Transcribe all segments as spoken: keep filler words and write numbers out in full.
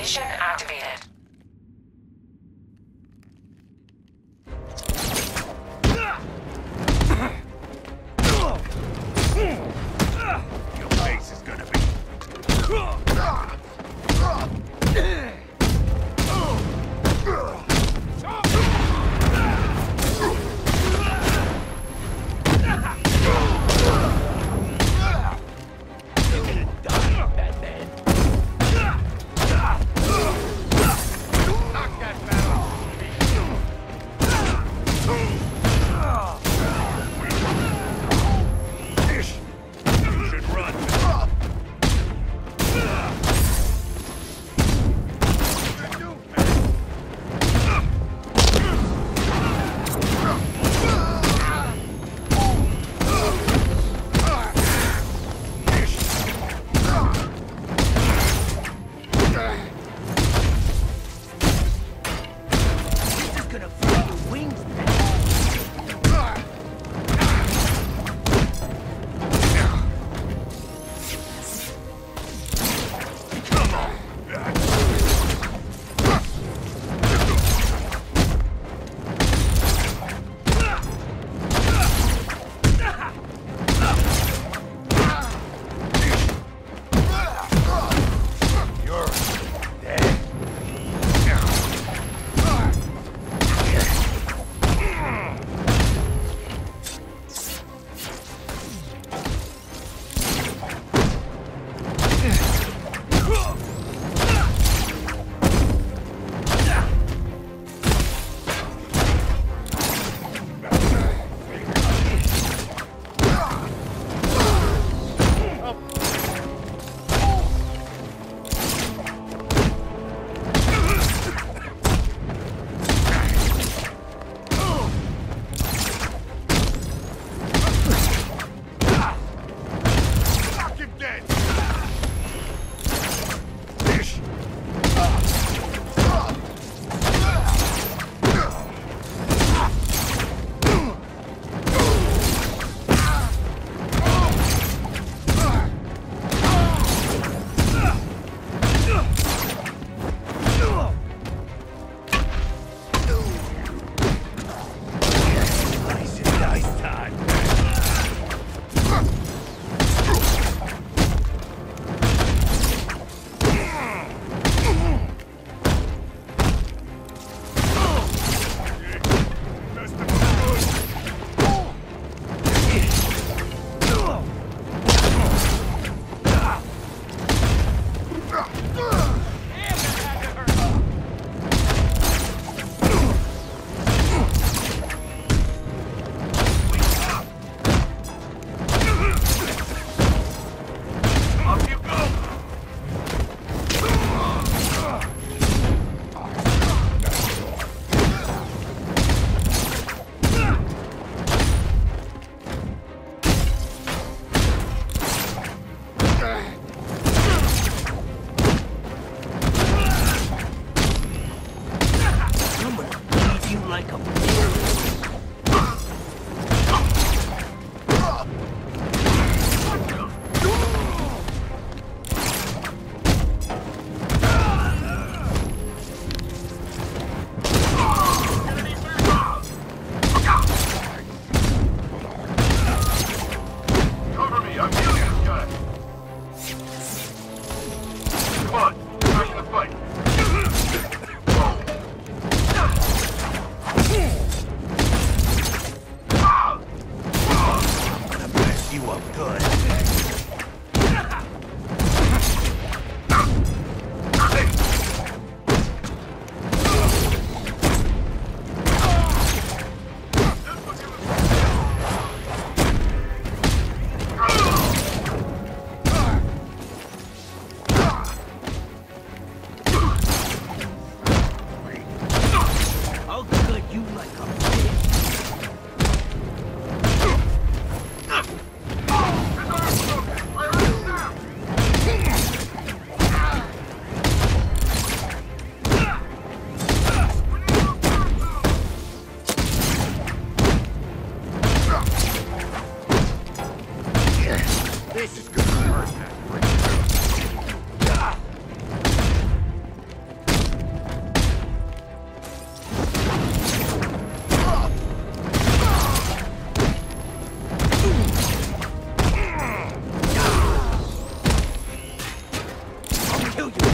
Deletion activated.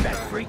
that freak.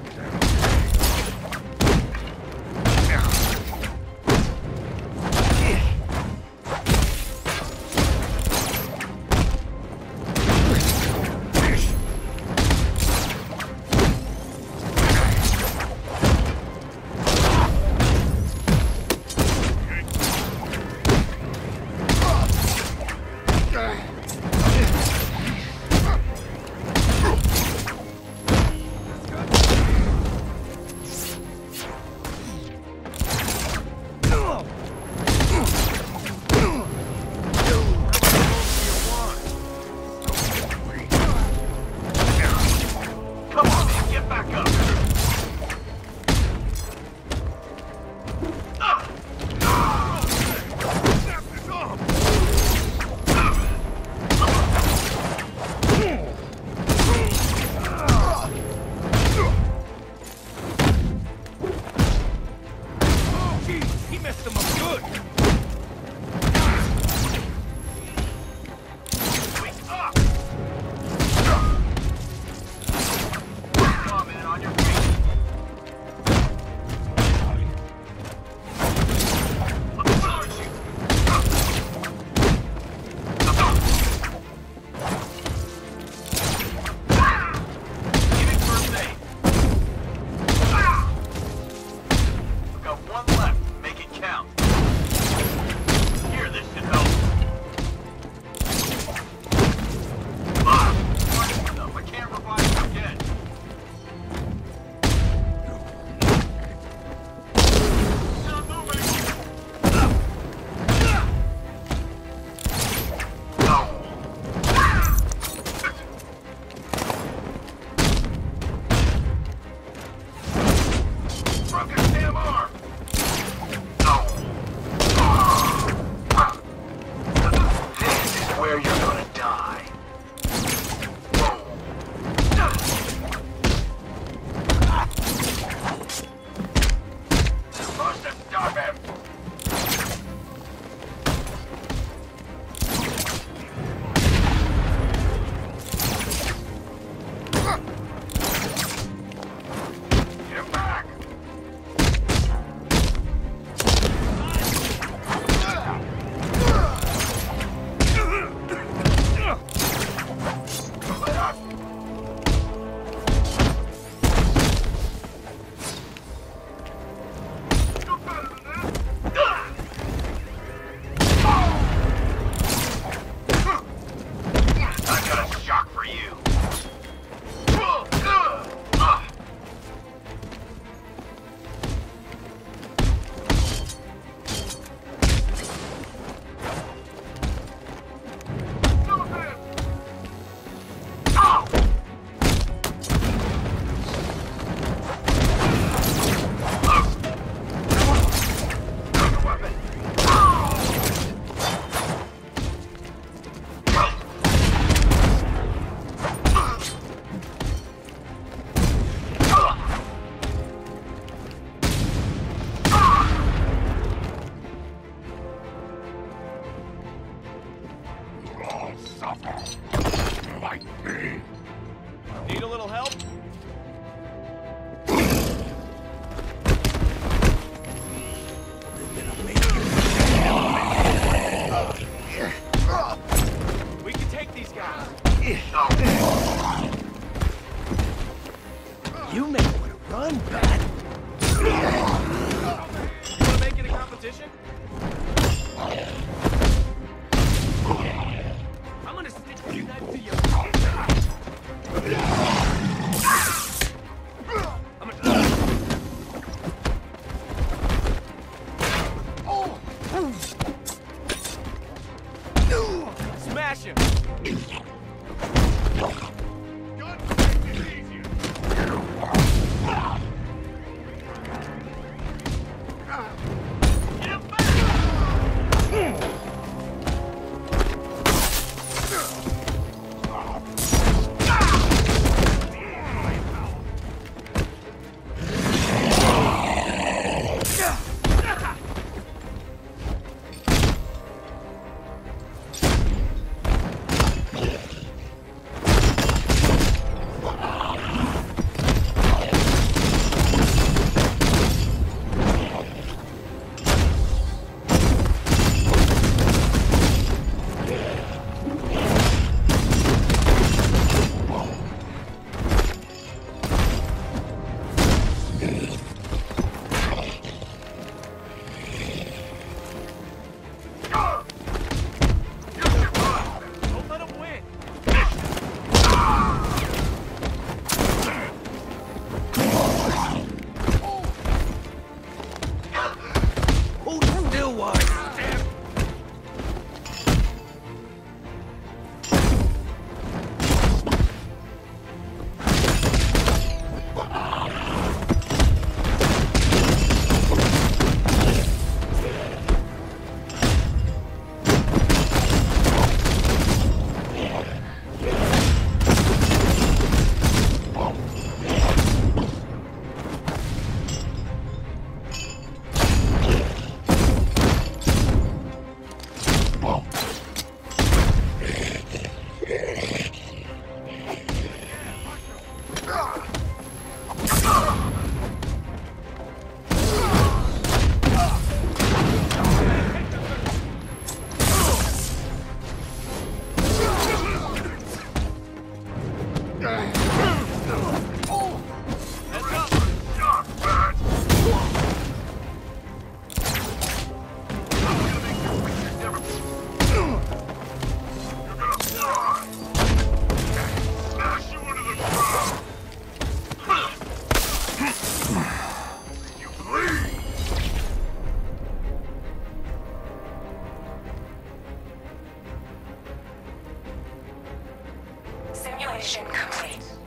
Operation complete.